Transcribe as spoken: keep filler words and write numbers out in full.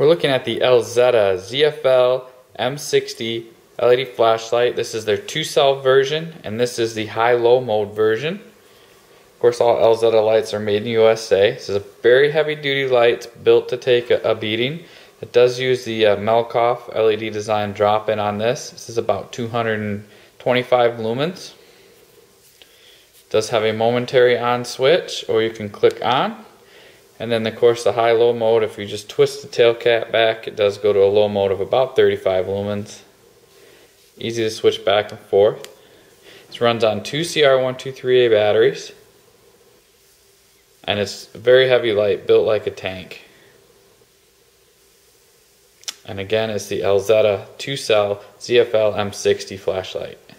We're looking at the Elzetta Z F L M sixty L E D flashlight. This is their two-cell version, and this is the high-low mode version. Of course, all Elzetta lights are made in the U S A. This is a very heavy-duty light built to take a, a beating. It does use the uh, Malkoff L E D design drop-in on this. This is about two hundred twenty-five lumens. It does have a momentary on switch, or you can click on. And then, of course, the high-low mode, if you just twist the tail cap back, it does go to a low mode of about thirty-five lumens. Easy to switch back and forth. This runs on two C R one twenty-three A batteries. And it's very heavy light, built like a tank. And again, it's the Elzetta two-cell Z F L M sixty flashlight.